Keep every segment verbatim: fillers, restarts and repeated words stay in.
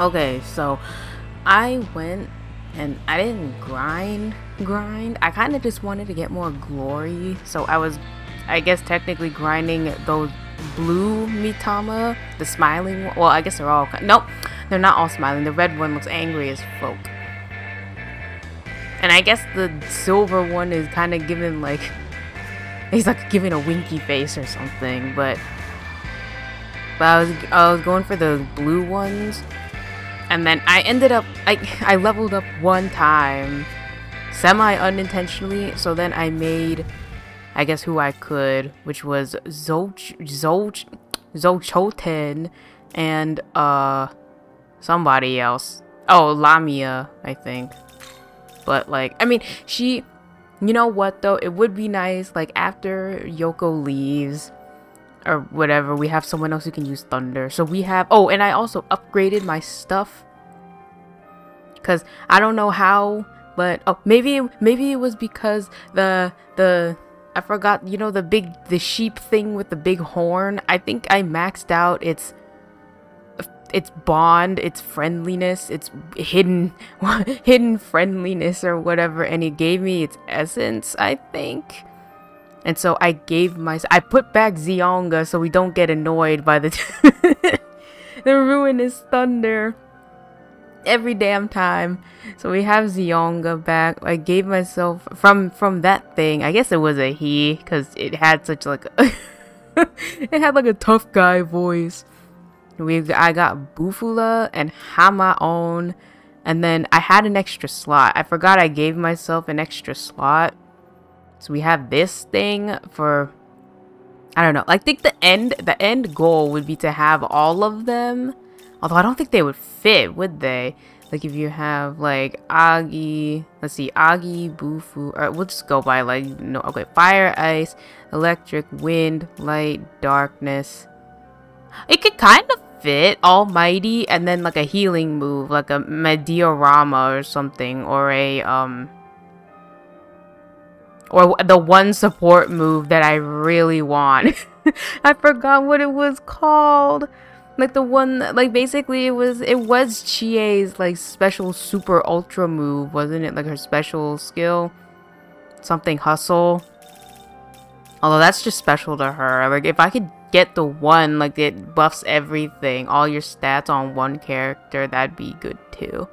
Okay, so I went and I didn't grind grind. I kind of just wanted to get more glory. So I was, I guess, technically grinding those blue Mitama, the smiling one. Well, I guess they're all, nope, they're not all smiling. The red one looks angry as folk. And I guess the silver one is kind of giving like, he's like giving a winky face or something, but but I was I was going for the blue ones. And then I ended up, I, I leveled up one time, semi-unintentionally, so then I made, I guess, who I could, which was Zoch, Zoch, Zochoten and uh, somebody else. Oh, Lamia, I think. But, like, I mean, she, you know what, though? It would be nice, like, after Yoko leaves or whatever, we have someone else who can use thunder. So we have, oh, and I also upgraded my stuff because I don't know how, but oh, maybe maybe it was because the the I forgot, you know, the big the sheep thing with the big horn. I think I maxed out its its bond, its friendliness, its hidden hidden friendliness or whatever, and it gave me its essence, I think. And so I gave my- I put back Zionga so we don't get annoyed by the- the ruinous thunder every damn time. So we have Zionga back. I gave myself- from- from that thing. I guess it was a he, because it had such like a it had like a tough guy voice. We've- I got Bufula and Hama-on. And then I had an extra slot. I forgot I gave myself an extra slot. So we have this thing for, I don't know, I think the end the end goal would be to have all of them, although I don't think they would fit, would they? Like if you have like Agi, let's see, Agi, Bufu, or we'll just go by like, no, okay, fire, ice, electric, wind, light, darkness. It could kind of fit almighty and then like a healing move, like a Mediorama or something, or a um or the one support move that I really want. I forgot what it was called. Like the one, like basically it was, it was Chie's like special super ultra move, wasn't it? Like her special skill, something hustle. Although that's just special to her. Like if I could get the one, like it buffs everything, all your stats on one character, that'd be good too.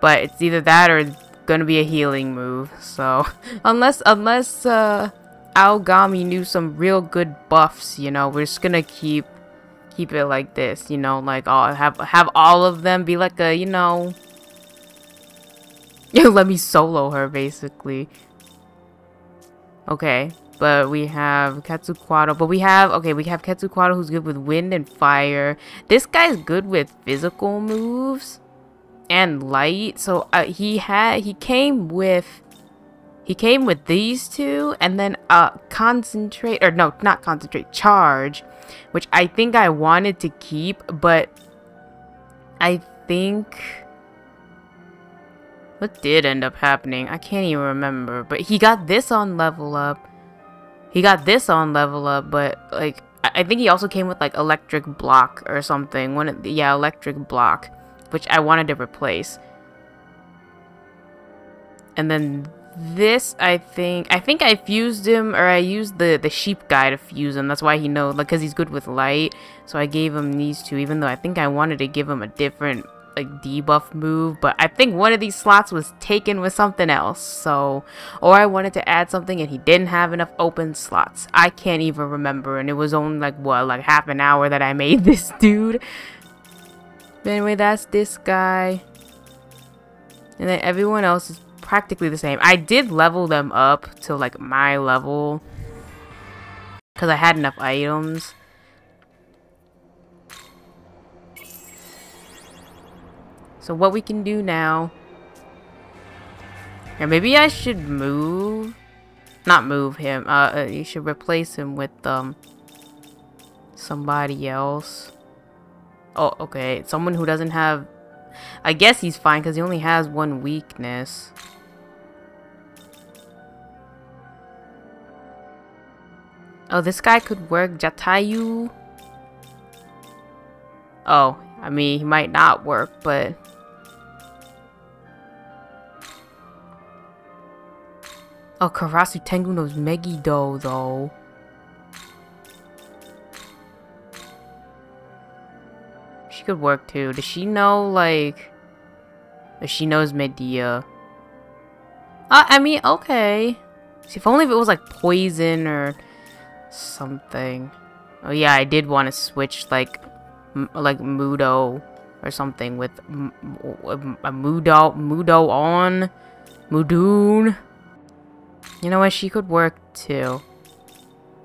But it's either that or gonna be a healing move. So unless unless uh Aogami knew some real good buffs, you know, we're just gonna keep keep it like this, you know, like all have have all of them be like a, you know, let me solo her basically. Okay, but we have Katsuquado, but we have okay we have Katsuquado who's good with wind and fire. This guy's good with physical moves and light, so uh, he had he came with he came with these two, and then uh concentrate or no not concentrate charge, which I think I wanted to keep, but I think what did end up happening, I can't even remember, but he got this on level up he got this on level up but like I, I think he also came with like electric block or something, one of the, yeah electric block, which I wanted to replace. And then this, I think, I think I fused him, or I used the, the sheep guy to fuse him. That's why he knows, like, because he's good with light. So I gave him these two, even though I think I wanted to give him a different, like, debuff move. But I think one of these slots was taken with something else. So, or I wanted to add something and he didn't have enough open slots. I can't even remember. And it was only, like, what, like half an hour that I made this dude. Anyway, that's this guy, and then everyone else is practically the same. I did level them up to like my level because I had enough items. So what we can do now, or maybe I should move not move him uh you should replace him with um somebody else. Oh, okay. Someone who doesn't have... I guess he's fine because he only has one weakness. Oh, this guy could work. Jatayu. Oh, I mean, he might not work, but... Oh, Karasu Tengu knows Megido, though. She could work, too. Does she know, like... Does she knows Medea? Uh, I mean, okay. See, if only if it was, like, poison or something. Oh, yeah, I did want to switch, like... M like Mudo or something with m a Mudo Mudo on Mudoon. You know what? She could work too.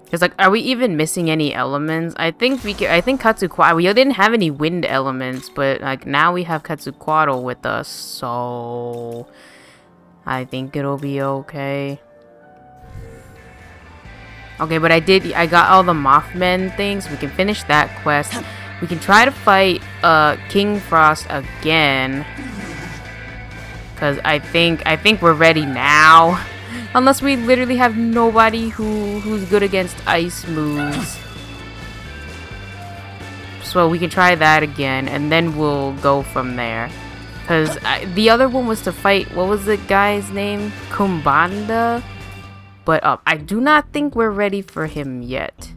Cause like, are we even missing any elements? I think we. Could, I think Katsuquado. We didn't have any wind elements, but like now we have Katsuquado with us, so I think it'll be okay. Okay, but I did. I got all the Mothman things. We can finish that quest. We can try to fight uh, King Frost again, cause I think I think we're ready now. Unless we literally have nobody who who's good against ice moves, so we can try that again, and then we'll go from there. Cause I, the other one was to fight what was the guy's name, Kubanda, but uh, I do not think we're ready for him yet.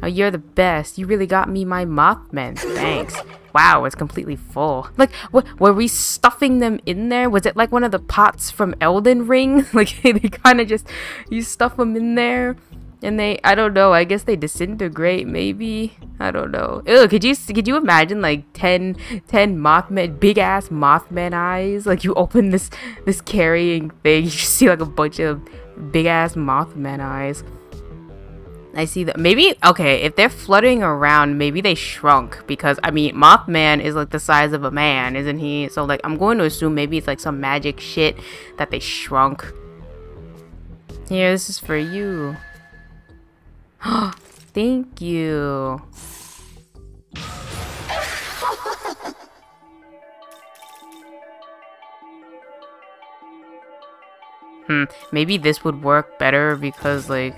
Oh, you're the best. You really got me my Mothman. Thanks. Wow, it's completely full. Like, what were we stuffing them in there? Was it like one of the pots from Elden Ring? Like, they kind of just, you stuff them in there and they, I don't know, I guess they disintegrate maybe. I don't know. Ew, could you could you imagine like ten Mothman, big ass Mothman eyes? Like you open this this carrying thing, you just see like a bunch of big ass Mothman eyes. I see that. Maybe, okay, if they're fluttering around, maybe they shrunk because, I mean, Mothman is like the size of a man, isn't he? So, like, I'm going to assume maybe it's like some magic shit that they shrunk. Here, this is for you. Thank you. Hmm, maybe this would work better because, like...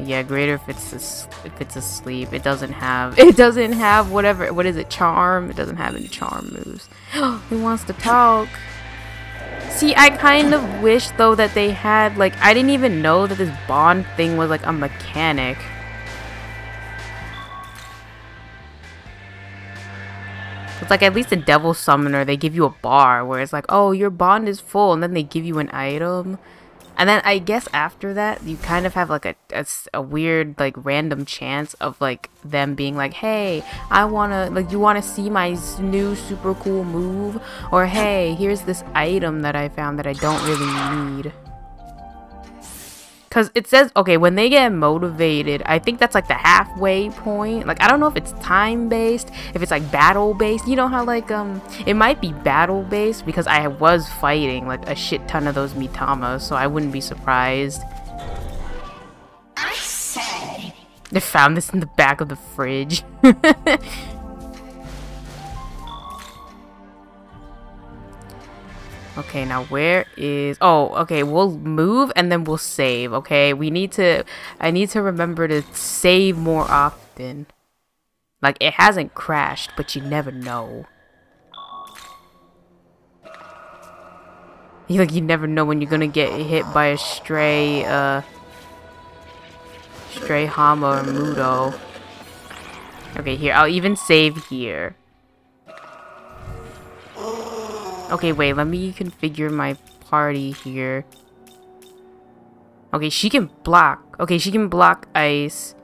Yeah, greater if it's a, if it's asleep. It doesn't have it doesn't have whatever. What is it? Charm. It doesn't have any charm moves. He wants to talk. See, I kind of wish though that they had like I didn't even know that this bond thing was like a mechanic. It's like at least a Devil Summoner, they give you a bar where it's like, oh, your bond is full, and then they give you an item. And then I guess after that, you kind of have like a, a, a weird, like random chance of like them being like, hey, I wanna, like, you wanna see my new super cool move? Or hey, here's this item that I found that I don't really need. Cause it says, okay, when they get motivated, I think that's like the halfway point. Like, I don't know if it's time based, if it's like battle based. You know how like, um, it might be battle based because I was fighting like a shit ton of those Mitamas, so I wouldn't be surprised. I said. They found this in the back of the fridge. Okay, now where is... Oh, okay, we'll move and then we'll save, okay? We need to... I need to remember to save more often. Like, it hasn't crashed, but you never know. You, like, you never know when you're gonna get hit by a stray, uh... Stray Hama or Mudo. Okay, here, I'll even save here. Okay, wait, let me configure my party here. Okay, she can block. Okay, she can block ice.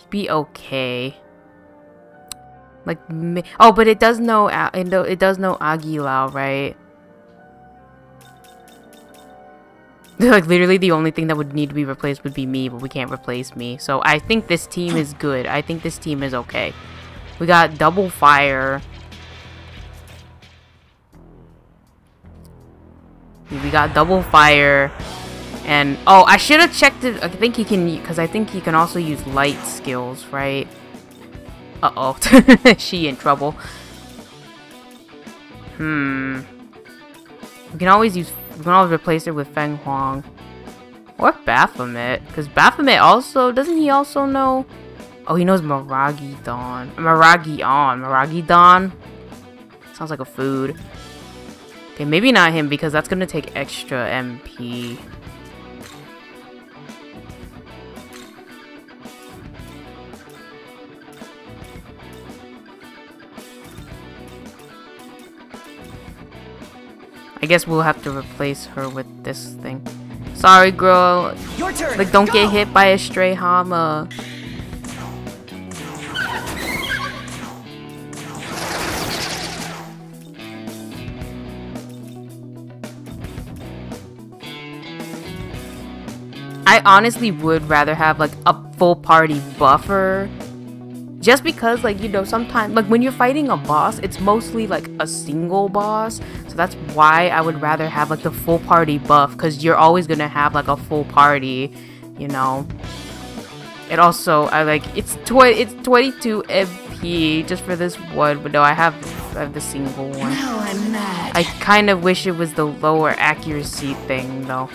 She'd be okay. Like, oh, but it does know, it does know Agilao, right? Like, literally the only thing that would need to be replaced would be me, but we can't replace me. So I think this team is good. I think this team is okay. We got double fire. We got double fire, and oh, I should have checked it. I think he can, because I think he can also use light skills, right? Uh oh, she in trouble. Hmm. We can always use. We can always replace her with Feng Huang or Baphomet, because Baphomet also doesn't he also know Oh, he knows Maragidon. Maragidon. Maragidon? Sounds like a food. Okay, maybe not him because that's gonna take extra M P. I guess we'll have to replace her with this thing. Sorry, girl. Your turn. Like, don't Go. get hit by a stray Hama. I honestly would rather have like a full party buffer. Just because, like, you know, sometimes, like, when you're fighting a boss, it's mostly, like, a single boss. So that's why I would rather have, like, the full party buff. Because you're always going to have, like, a full party, you know. It also, I, like, it's tw it's twenty-two M P just for this one. But no, I have, I have the single one. No, I'm not. I kind of wish it was the lower accuracy thing, though.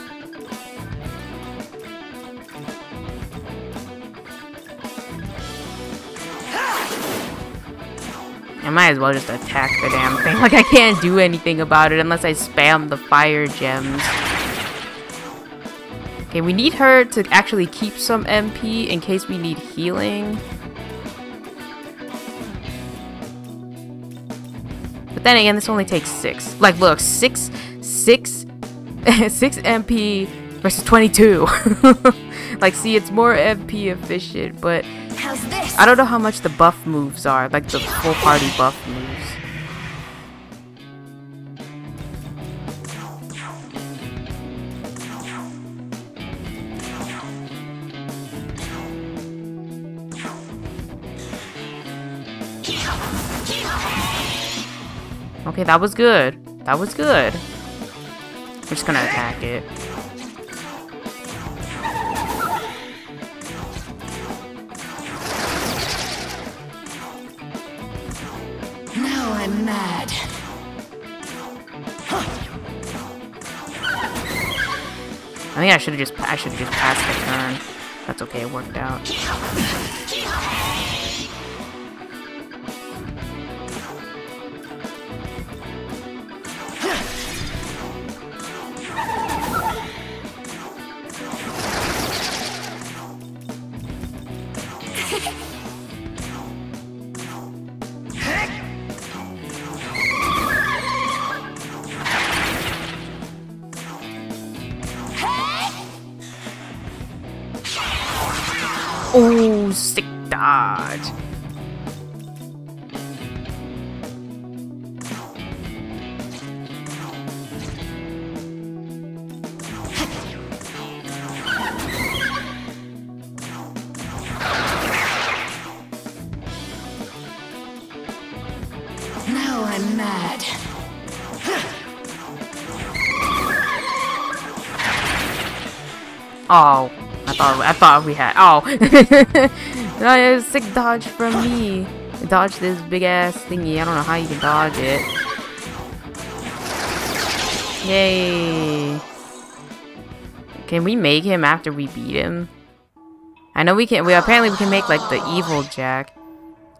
I might as well just attack the damn thing. Like, I can't do anything about it unless I spam the fire gems. Okay, we need her to actually keep some M P in case we need healing. But then again, this only takes six. Like, look, six, six, six M P versus twenty-two. Like, see, it's more M P efficient, but... How's this? I don't know how much the buff moves are, like the full party buff moves. Okay, that was good. That was good. We're just gonna attack it. I'm mad. I think I should have just I should have just passed the turn. That's okay, it worked out. Oh, sick dodge. Now I'm mad. Oh. Oh, I thought we had. Oh, that is sick dodge from me. Dodge this big ass thingy. I don't know how you can dodge it. Yay! Can we make him after we beat him? I know we can. We apparently we can make like the evil Jack.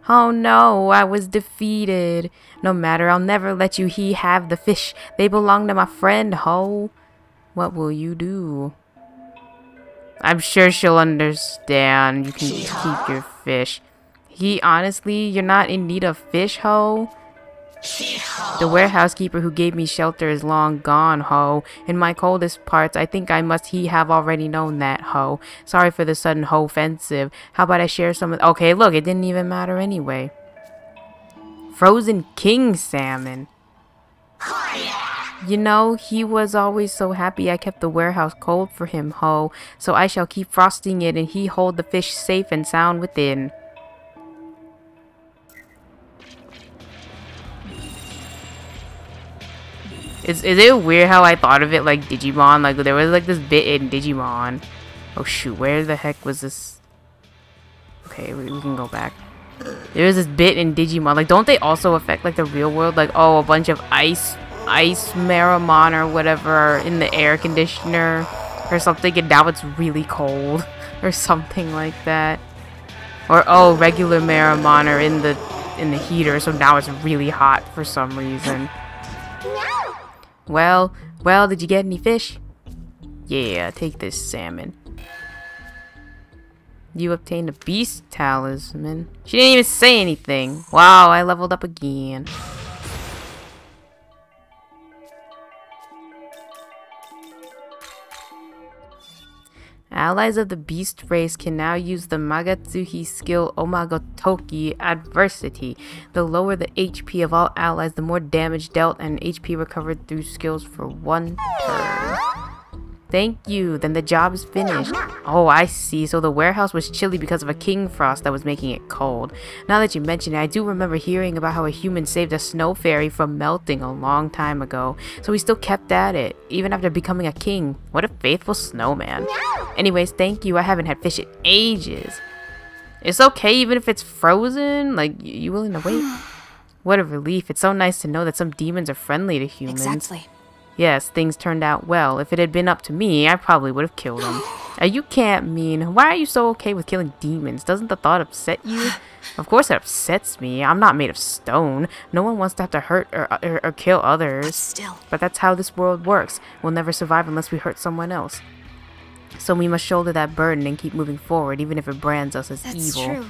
Oh no! I was defeated. No matter. I'll never let you. He have the fish. They belong to my friend. Ho! What will you do? I'm sure she'll understand. You can keep your fish. He, honestly, you're not in need of fish, ho. The warehouse keeper who gave me shelter is long gone, ho. In my coldest parts, I think I must he have already known that, ho. Sorry for the sudden ho offensive. How about I share some of... Okay, look, it didn't even matter anyway. Frozen king salmon. You know, he was always so happy I kept the warehouse cold for him, ho. So I shall keep frosting it and he hold the fish safe and sound within. Is, is it weird how I thought of it like Digimon? Like, there was like this bit in Digimon. Oh shoot, where the heck was this? Okay, we, we can go back. There was this bit in Digimon. Like, don't they also affect like the real world? Like, oh, a bunch of ice... ice Meramon or whatever in the air conditioner or something, and now it's really cold or something like that. Or, oh, regular Meramon are in the in the heater, so now it's really hot for some reason. No. Well, well, did you get any fish? Yeah, take this salmon. You obtained a beast talisman. She didn't even say anything. Wow, I leveled up again. Allies of the beast race can now use the Magatsuhi skill Omagotoki Adversity. The lower the H P of all allies, the more damage dealt and H P recovered through skills for one turn. Thank you, then the job is finished. Oh, I see, so the warehouse was chilly because of a King Frost that was making it cold. Now that you mention it, I do remember hearing about how a human saved a snow fairy from melting a long time ago. So he still kept at it, even after becoming a king. What a faithful snowman. No. Anyways, thank you, I haven't had fish in ages. It's okay even if it's frozen, like, you willing to wait? What a relief, it's so nice to know that some demons are friendly to humans. Exactly. Yes, things turned out well. If it had been up to me, I probably would have killed him. Uh, you can't mean. Why are you so okay with killing demons? Doesn't the thought upset you? Of course it upsets me. I'm not made of stone. No one wants to have to hurt or, or, or kill others. But, still. But that's how this world works. We'll never survive unless we hurt someone else. So we must shoulder that burden and keep moving forward, even if it brands us as that's evil.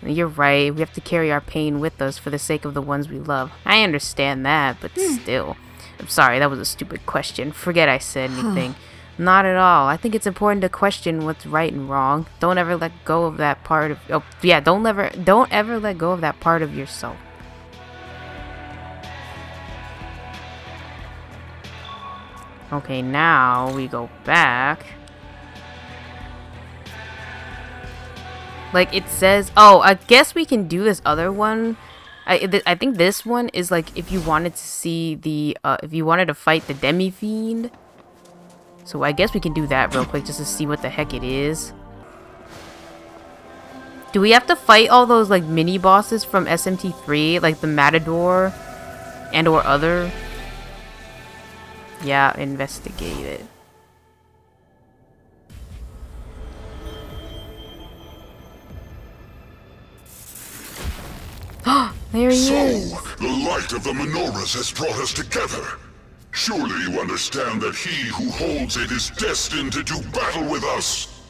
True. You're right. We have to carry our pain with us for the sake of the ones we love. I understand that, but mm. still. I'm sorry, that was a stupid question. Forget I said anything. Not at all. I think it's important to question what's right and wrong. Don't ever let go of that part of oh yeah, don't ever don't ever let go of that part of yourself. Okay, now we go back. Like it says, oh, I guess we can do this other one. I, th I think this one is like if you wanted to see the uh, if you wanted to fight the demi fiend. So I guess we can do that real quick just to see what the heck it is. Do we have to fight all those like mini bosses from S M T three, like the Matador and or other? Yeah, investigate it. There he so, is. The light of the menorahs has brought us together. Surely you understand that he who holds it is destined to do battle with us.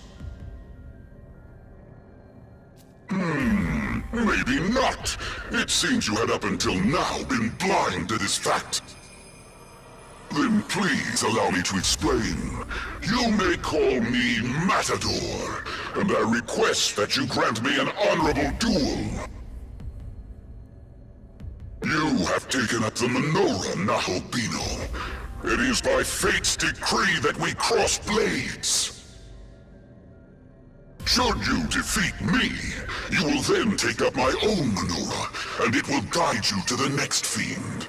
Hmm, maybe not. It seems you had up until now been blind to this fact. Then please allow me to explain. You may call me Matador, and I request that you grant me an honorable duel. You have taken up the Menorah, Naholbino. It is by fate's decree that we cross blades. Should you defeat me, you will then take up my own Menorah, and it will guide you to the next fiend.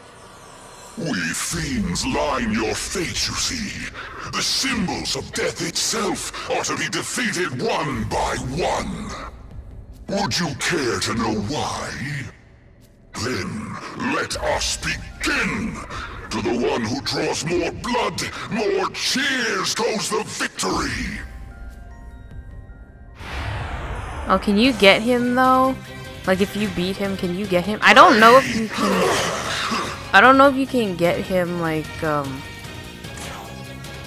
We fiends line your fate, you see. The symbols of death itself are to be defeated one by one. Would you care to know why? Then, let us begin! To the one who draws more blood, more cheers goes the victory! Oh, can you get him, though? Like, if you beat him, can you get him? I don't know if you can... I don't know if you can get him, like, um...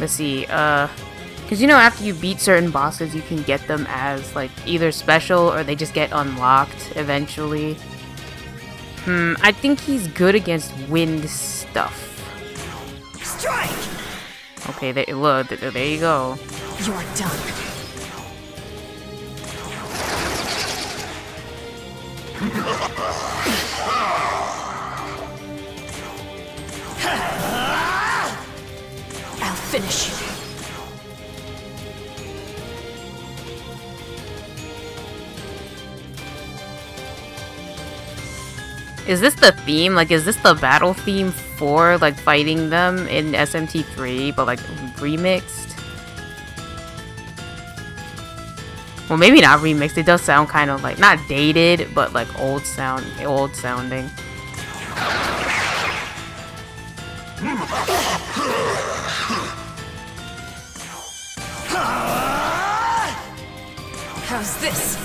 Let's see, uh... Because, you know, after you beat certain bosses, you can get them as, like, either special or they just get unlocked eventually. Hmm, I think he's good against wind stuff. Strike! Okay, there, look, there you go. You are done. I'll finish you. Is this the theme? Like, is this the battle theme for, like, fighting them in S M T three, but, like, remixed? Well, maybe not remixed. It does sound kind of, like, not dated, but, like, old sound, old sounding. How's this?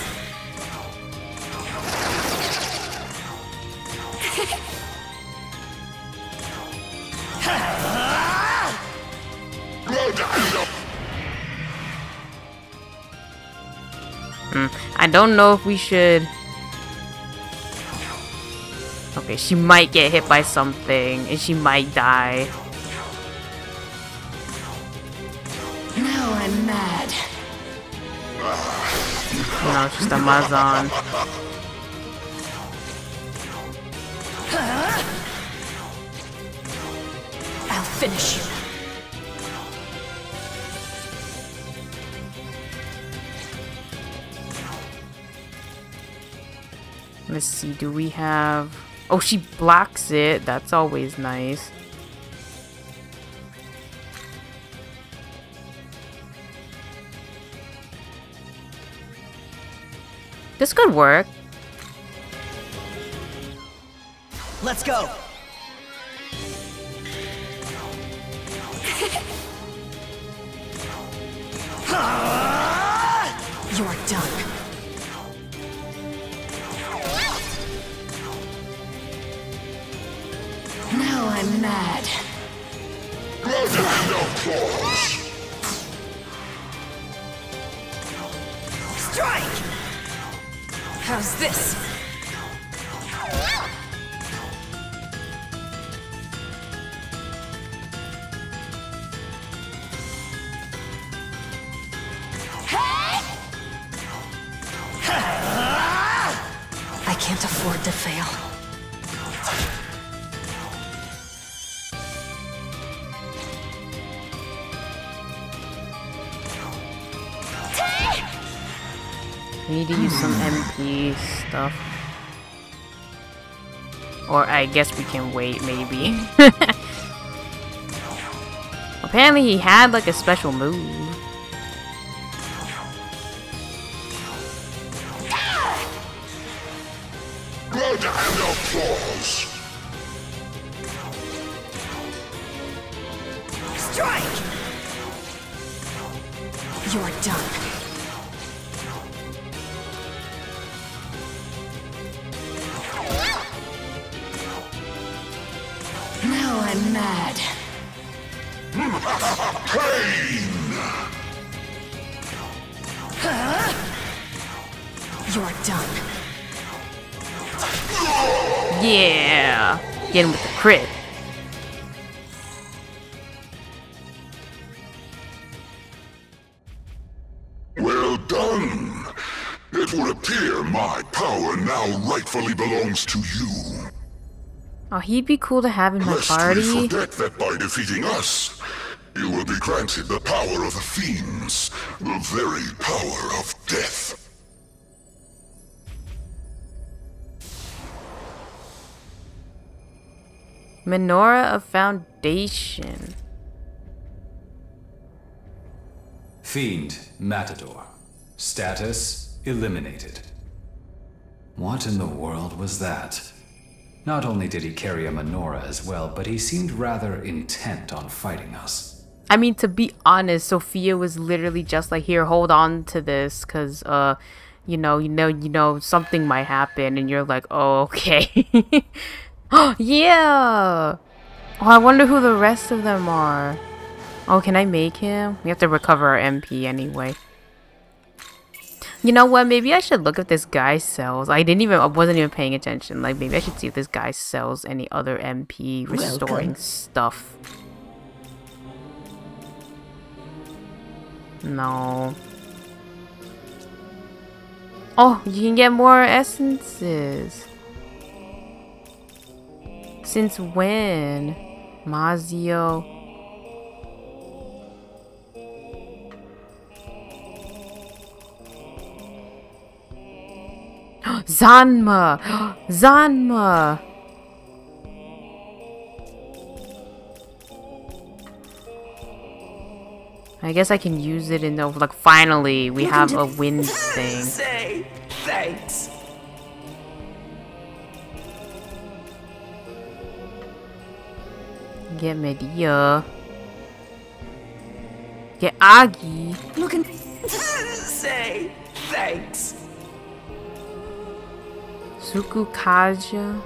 Mm, I don't know if we should... Okay, she might get hit by something, and she might die. Now I'm mad. No, it's just a Amazon. I'll finish you. Let's see, do we have... Oh, she blocks it. That's always nice. This could work. Let's go. You're done. Now I'm mad. Strike! How's this? I can't afford to fail. I need to use some M P stuff. Or I guess we can wait, maybe. Apparently he had like a special move. Good and applause. Strike! You're done. I'm mad. Pain. Huh? You're done. Yeah, get him with the crit. Well done. It would appear my power now rightfully belongs to you. Oh, he'd be cool to have in my party. Lest we forget that by defeating us, you will be granted the power of the fiends, the very power of death. Menorah of Foundation. Fiend, Matador. Status, eliminated. What in the world was that? Not only did he carry a menorah as well, but he seemed rather intent on fighting us. I mean, to be honest, Sophia was literally just like, here, hold on to this, because, uh, you know, you know, you know, something might happen, and you're like, oh, okay. Yeah! Oh, I wonder who the rest of them are. Oh, can I make him? We have to recover our M P anyway. You know what, maybe I should look if this guy sells. I didn't even, I wasn't even paying attention. Like, maybe I should see if this guy sells any other M P restoring Welcome. stuff. No. Oh, you can get more essences. Since when? Mazio. Zanma! Zanma! I guess I can use it in the... Like, finally, we you have a wind thing. Say thanks. Get Medea. Get Agi. Look and say thanks. Tsukukaja.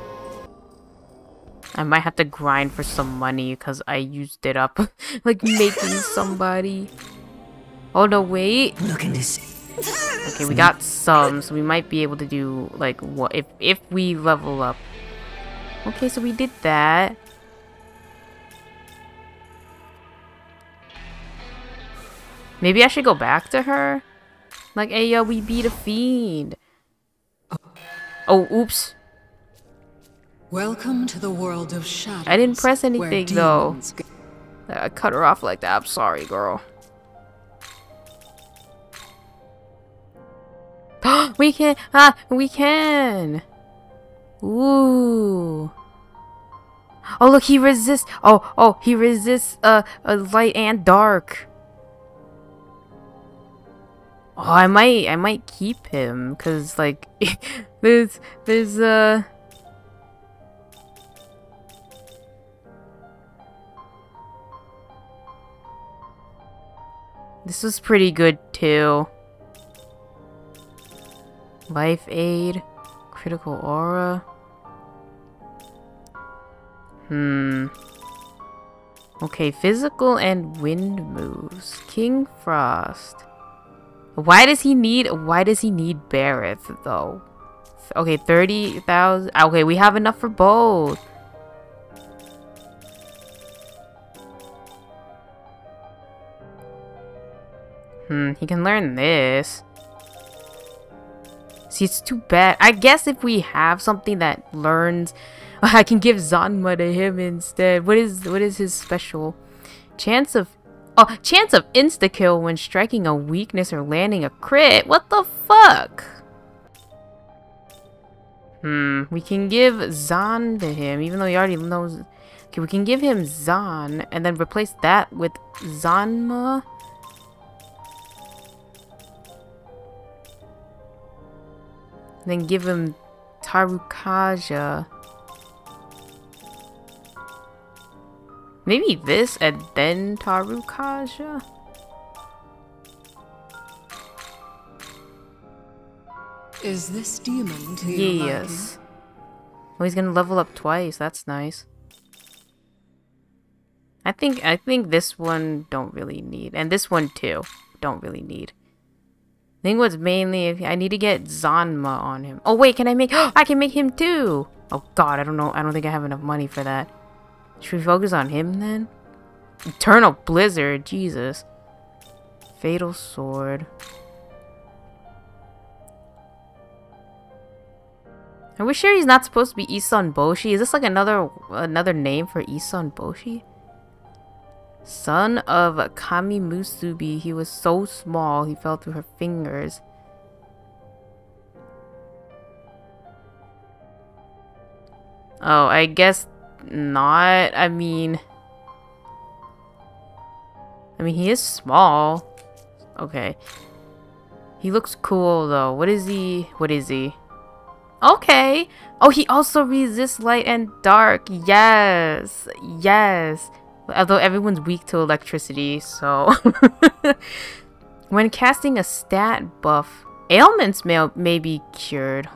I might have to grind for some money because I used it up like making somebody. Oh no, wait. Look at this. Okay, we got some, so we might be able to do like what if if we level up. Okay, so we did that. Maybe I should go back to her. Like, hey yo, we beat a fiend. Oh, oops. Welcome to the world of shadows. I didn't press anything though. I cut her off like that. I'm sorry, girl. We can! Ah! We can! Ooh! Oh look, he resists! Oh! Oh! He resists uh, uh, light and dark! Oh, I might, I might keep him, cause like, there's, there's, uh... This was pretty good too. Life aid, critical aura. Hmm. Okay, physical and wind moves. King Frost. Why does he need? Why does he need Berith though? Okay, thirty thousand. Okay, we have enough for both. Hmm. He can learn this. See, it's too bad. I guess if we have something that learns, I can give Zanma to him instead. What is what is his special? Chance of oh, chance of insta kill when striking a weakness or landing a crit. What the fuck? Hmm. We can give Zan to him, even though he already knows. Okay, we can give him Zan and then replace that with Zanma. Then give him Tarukaja. Maybe this and then Tarukaja? Is this demon to you? Yes. Oh, he's gonna level up twice. That's nice. I think I think this one don't really need, and this one too don't really need. I think what's mainly if I need to get Zanma on him. Oh wait, can I make? I can make him too. Oh god, I don't know. I don't think I have enough money for that. Should we focus on him then? Eternal Blizzard, Jesus. Fatal Sword. Are we sure he's not supposed to be Issun Boshi? Is this like another another name for Issun Boshi? Son of Kami Musubi, he was so small he fell through her fingers. Oh, I guess not. I mean, I mean he is small. Okay. He looks cool though. What is he? What is he? Okay. Oh, he also resists light and dark. Yes. Yes. Although everyone's weak to electricity, so... When casting a stat buff, ailments may, may be cured.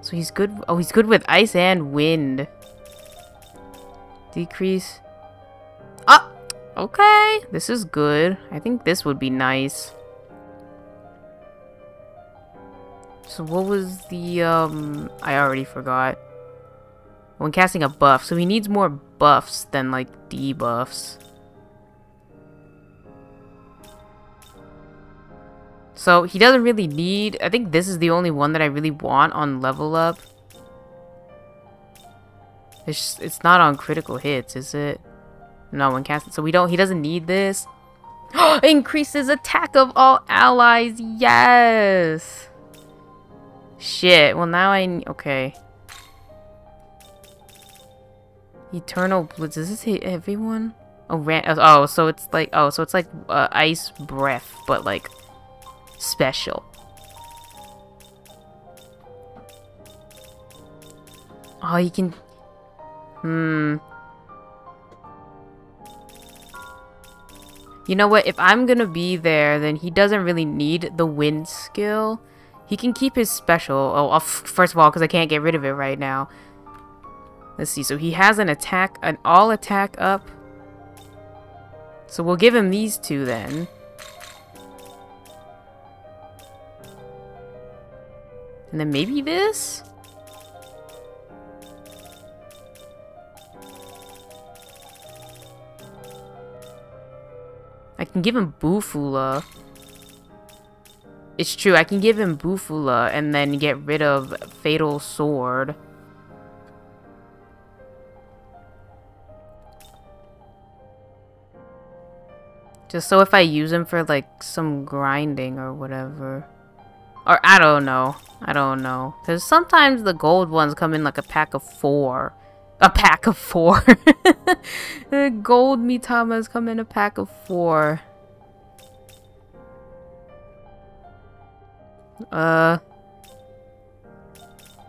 So he's good... Oh, he's good with ice and wind. Decrease... Ah! Okay, this is good. I think this would be nice. So what was the... um? I already forgot. When casting a buff, so he needs more buffs than like debuffs. So he doesn't really need, I think this is the only one that I really want on level up. It's just, it's not on critical hits, is it? No, when casting, so we don't, he doesn't need this. Increases attack of all allies, yes! Shit, well now I, okay. Eternal Blitz. Does this hit everyone? Oh, ran oh, so it's like oh, so it's like uh, ice breath, but like special. Oh, you can. Hmm. You know what? If I'm gonna be there, then he doesn't really need the wind skill. He can keep his special. Oh, I'll f first of all, because I can't get rid of it right now. Let's see, so he has an attack, an all attack up. So we'll give him these two then. And then maybe this? I can give him Bufula. It's true, I can give him Bufula and then get rid of Fatal Sword. Just so if I use him for like some grinding or whatever. Or I don't know. I don't know. Because sometimes the gold ones come in like a pack of four. A pack of four. The gold Mitamas come in a pack of four. Uh,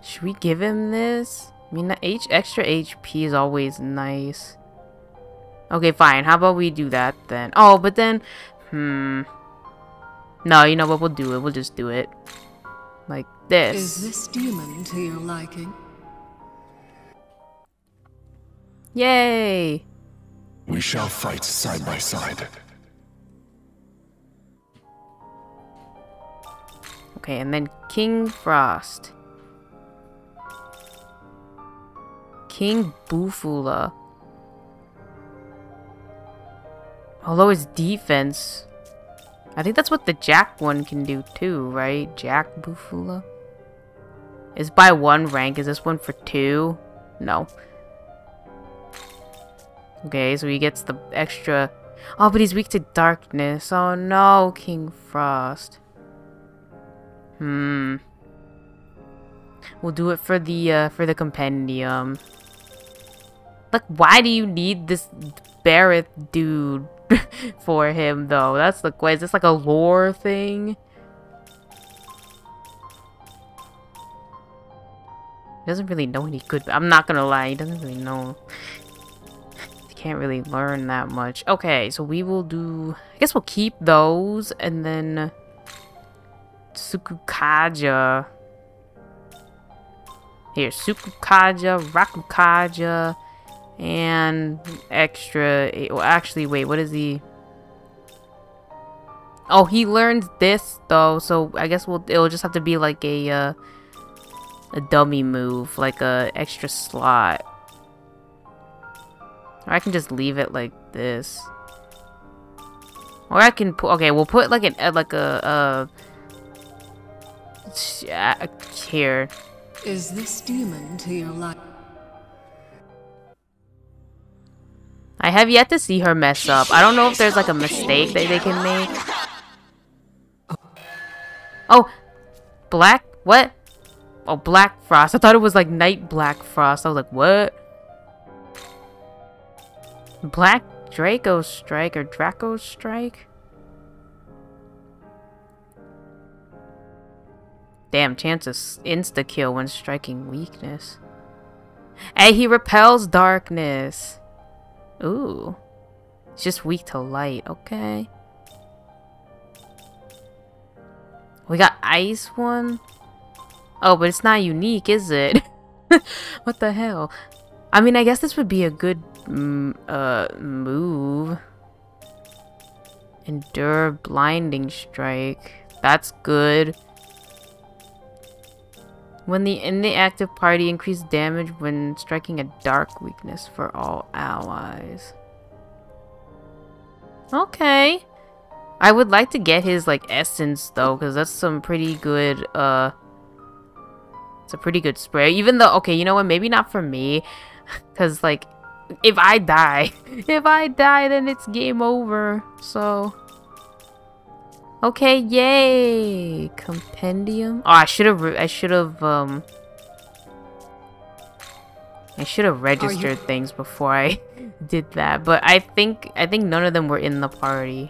should we give him this? I mean, the H extra H P is always nice. Okay, fine. How about we do that then? Oh, but then, hmm. No, you know what? We'll do it. We'll just do it like this. Is this demon to your liking? Yay! We shall fight side by side. Okay, and then King Frost. King Bufula. Although it's defense. I think that's what the Jack one can do too, right? Jack Bufula. It's by one rank. Is this one for two? No. Okay, so he gets the extra... Oh, but he's weak to darkness. Oh no, King Frost. Hmm. We'll do it for the uh, for the compendium. Like, why do you need this Berith dude for him though? That's the question. Is this like a lore thing? He doesn't really know any good. I'm not gonna lie. He doesn't really know. He can't really learn that much. Okay, so we will do. I guess we'll keep those and then. Tsukukaja. Here, Tsukukaja, Rakukaja, and extra. Well, actually, wait, what is he? Oh, he learns this though, so I guess we'll. It'll just have to be like a uh, a dummy move, like a extra slot. Or I can just leave it like this. Or I can put. Okay, we'll put like an like a. a Here. Is this demon to your life? I have yet to see her mess up. I don't know if there's like a mistake that they can make. Oh, Black what? Oh, Black Frost. I thought it was like Night Black Frost. I was like, what? Black Draco Strike or Draco Strike? Damn, chance of insta-kill when striking weakness. Hey, he repels darkness. Ooh. It's just weak to light. Okay. We got ice one. Oh, but it's not unique, is it? What the hell? I mean, I guess this would be a good mm, uh, move. Endure blinding strike. That's good. When the in the active party, increase damage when striking a dark weakness for all allies. Okay. I would like to get his like essence though, because that's some pretty good uh it's a pretty good spray. Even though okay, you know what, maybe not for me. Cause like if I die if I die then it's game over. So okay, yay! Compendium. Oh, I should have. I should have. Um, I should have registered things before I did that. But I think I think none of them were in the party.